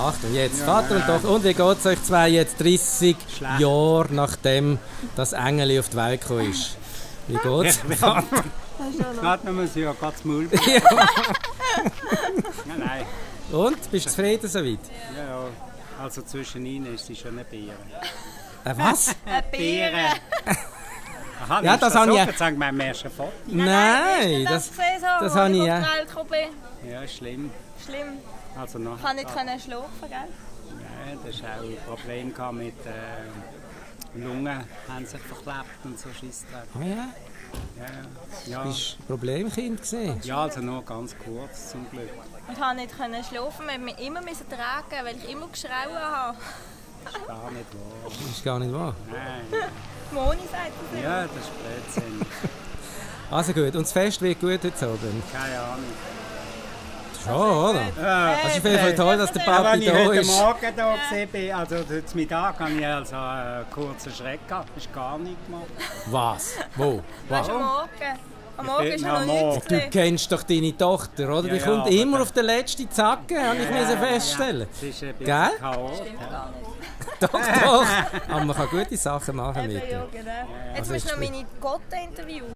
Achtung, jetzt, ja, Vater und Tochter. Und wie geht es euch zwei jetzt 30 schlecht. Jahre nachdem das Engeli auf die Welt gekommen ist? Wie geht es? Nicht nur so, ja, geht's Maul. Nein. Und, bist du zufrieden soweit? Ja, ja. Also zwischen ihnen ist sie schon eine Beere. Was? Eine Beere. Aha, ja, das habe ich. Jetzt sagen wir mehr schon Foto. Nein, das habe ich. Ja, schlimm. Schlimm. Also noch. Ich kann nicht schlafen, gell? Nein, das war auch ein Problem mit Lungen, haben sich verklebt und so Schiss drauf. Oh ja. Ja. Bist du Problemkind gesehen? Ja, also nur ganz kurz zum Glück. Ich konnte nicht schlafen, weil ich immer tragen, weil ich immer geschrauen habe. Das ist gar nicht wahr. Das ist gar nicht wahr? Nein. Moni sagt das. Ja, das ist Blödsinn. Also gut, und das Fest wird gut heute Abend? Keine Ahnung. Schon, oder? Ja. Es ist vielleicht toll, dass der Papi da ist. Wenn ich heute Morgen da war, also heute Mittag, habe ich also einen kurzen Schreck gehabt. Das ist gar nichts gemacht. Was? Wo? Warum? Am Morgen ist er noch nichts. Du kennst doch deine Tochter, oder? Ja, die kommt immer auf den letzten Zacken, habe ich mir feststellen. Ja. Das ist ein bisschen chaotisch. Das stimmt gar nicht. Doch, doch. Aber man kann gute Sachen machen mit ihm. Jetzt musst du noch meine Gotte interviewen.